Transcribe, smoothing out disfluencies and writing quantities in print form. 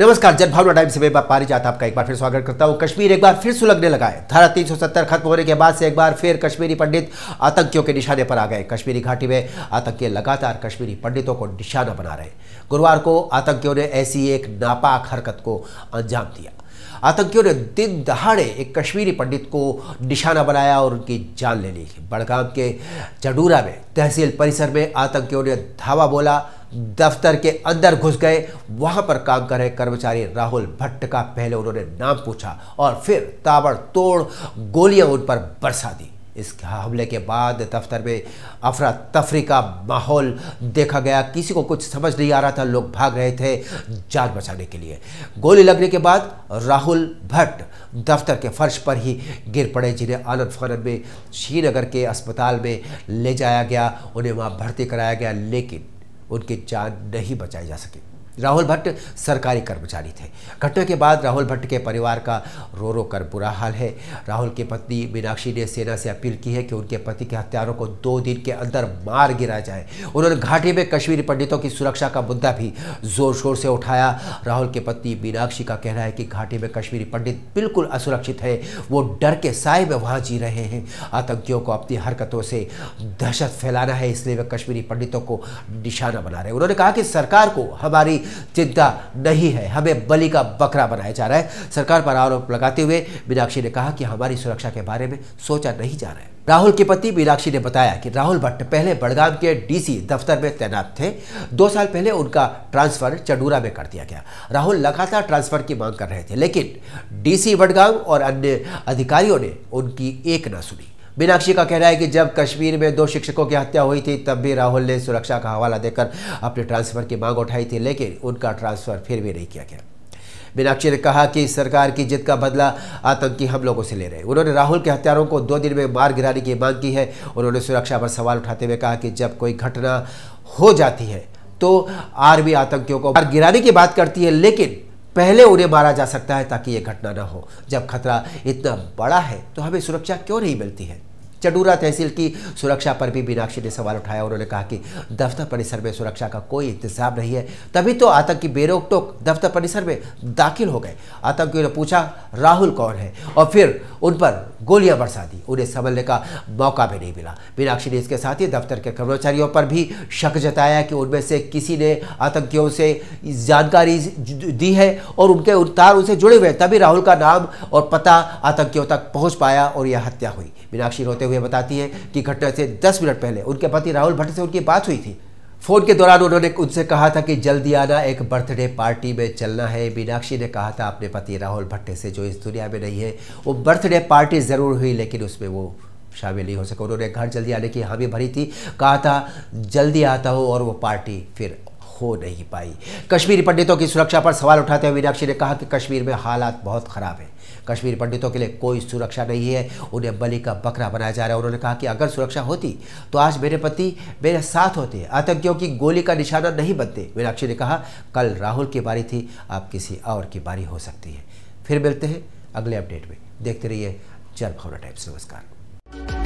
नमस्कार, जनभावना टाइम्स में पारिजात आपका एक बार फिर स्वागत करता हूं। कश्मीर एक बार फिर सुलगने लगा है। धारा 370 खत्म होने के बाद से एक बार फिर कश्मीरी पंडित आतंकियों के निशाने पर आ गए। कश्मीरी घाटी में आतंकी लगातार कश्मीरी पंडितों को निशाना बना रहे। गुरुवार को आतंकियों ने ऐसी एक नापाक हरकत को अंजाम दिया। आतंकियों ने दिन दहाड़े एक कश्मीरी पंडित को निशाना बनाया और उनकी जान ले ली। बड़गाम के चडूरा में तहसील परिसर में आतंकियों ने धावा बोला, दफ्तर के अंदर घुस गए। वहां पर काम कर रहे कर्मचारी राहुल भट्ट का पहले उन्होंने नाम पूछा और फिर ताबड़तोड़ गोलियां उन पर बरसा दी। इस हमले के बाद दफ्तर में अफरा तफरी का माहौल देखा गया। किसी को कुछ समझ नहीं आ रहा था, लोग भाग रहे थे जान बचाने के लिए। गोली लगने के बाद राहुल भट्ट दफ्तर के फर्श पर ही गिर पड़े, जिन्हें आनंद फानंद में श्रीनगर के अस्पताल में ले जाया गया। उन्हें वहाँ भर्ती कराया गया, लेकिन उनकी जान नहीं बचाई जा सकी। राहुल भट्ट सरकारी कर्मचारी थे। घटना के बाद राहुल भट्ट के परिवार का रो रो कर बुरा हाल है। राहुल की पत्नी मीनाक्षी ने सेना से अपील की है कि उनके पति के हत्यारों को 2 दिन के अंदर मार गिराया जाए। उन्होंने घाटी में कश्मीरी पंडितों की सुरक्षा का मुद्दा भी जोर शोर से उठाया। राहुल की पत्नी मीनाक्षी का कहना है कि घाटी में कश्मीरी पंडित बिल्कुल असुरक्षित है। वो डर के साए में वहाँ जी रहे हैं। आतंकियों को अपनी हरकतों से दहशत फैलाना है, इसलिए वे कश्मीरी पंडितों को निशाना बना रहे हैं। उन्होंने कहा कि सरकार को हमारी चिंता नहीं है, हमें बलि का बकरा बनाया जा रहा है। सरकार पर आरोप लगाते हुए मीनाक्षी ने कहा कि हमारी सुरक्षा के बारे में सोचा नहीं जा रहा है। राहुल की पत्नी मीनाक्षी ने बताया कि राहुल भट्ट पहले बड़गाम के डीसी दफ्तर में तैनात थे। 2 साल पहले उनका ट्रांसफ़र चडूरा में कर दिया गया। राहुल लगातार ट्रांसफ़र की मांग कर रहे थे, लेकिन डीसी बड़गाम और अन्य अधिकारियों ने उनकी एक ना सुनी। मीनाक्षी का कहना है कि जब कश्मीर में 2 शिक्षकों की हत्या हुई थी, तब भी राहुल ने सुरक्षा का हवाला देकर अपने ट्रांसफ़र की मांग उठाई थी, लेकिन उनका ट्रांसफ़र फिर भी नहीं किया गया। मीनाक्षी ने कहा कि सरकार की जिद का बदला आतंकी हम लोगों से ले रहे हैं। उन्होंने राहुल के हत्यारों को 2 दिन में मार गिराने की मांग की है। उन्होंने सुरक्षा पर सवाल उठाते हुए कहा कि जब कोई घटना हो जाती है तो आर्मी आतंकियों को मार गिराने की बात करती है, लेकिन पहले उन्हें मारा जा सकता है ताकि ये घटना न हो। जब खतरा इतना बड़ा है तो हमें सुरक्षा क्यों नहीं मिलती है। चडूरा तहसील की सुरक्षा पर भी मीनाक्षी ने सवाल उठाया। उन्होंने कहा कि दफ्तर परिसर में सुरक्षा का कोई इंतजाम नहीं है, तभी तो आतंकी बेरोक टोक दफ्तर परिसर में दाखिल हो गए। आतंकियों ने पूछा राहुल कौन है और फिर उन पर गोलियां बरसा दी। उन्हें संभलने का मौका भी नहीं मिला। मीनाक्षी ने इसके साथ ही दफ्तर के कर्मचारियों पर भी शक जताया कि उनमें से किसी ने आतंकियों से जानकारी दी है और उनके तार उनसे जुड़े हुए, तभी राहुल का नाम और पता आतंकियों तक पहुँच पाया और यह हत्या हुई। मीनाक्षी रोते हुए बताती है कि घटना से 10 मिनट पहले उनके पति राहुल भट्ट से उनकी बात हुई थी। फोन के दौरान उन्होंने उनसे कहा था कि जल्दी आना, एक बर्थडे पार्टी में चलना है। मीनाक्षी ने कहा था अपने पति राहुल भट्ट से, जो इस दुनिया में नहीं है। वो बर्थडे पार्टी ज़रूर हुई, लेकिन उसमें वो शामिल नहीं हो सके। उन्होंने घर जल्दी आने की हामी भरी थी, कहा था जल्दी आता हो, और वो पार्टी फिर हो नहीं पाई। कश्मीरी पंडितों की सुरक्षा पर सवाल उठाते हुए मीनाक्षी ने कहा कि कश्मीर में हालात बहुत ख़राब है। कश्मीरी पंडितों के लिए कोई सुरक्षा नहीं है, उन्हें बलि का बकरा बनाया जा रहा है। उन्होंने कहा कि अगर सुरक्षा होती तो आज मेरे पति मेरे साथ होते, आतंकियों की गोली का निशाना नहीं बनते। मीनाक्षी ने कहा कल राहुल की बारी थी, आप किसी और की बारी हो सकती है। फिर मिलते हैं अगले अपडेट में। देखते रहिए जनभावना टाइम्स। नमस्कार।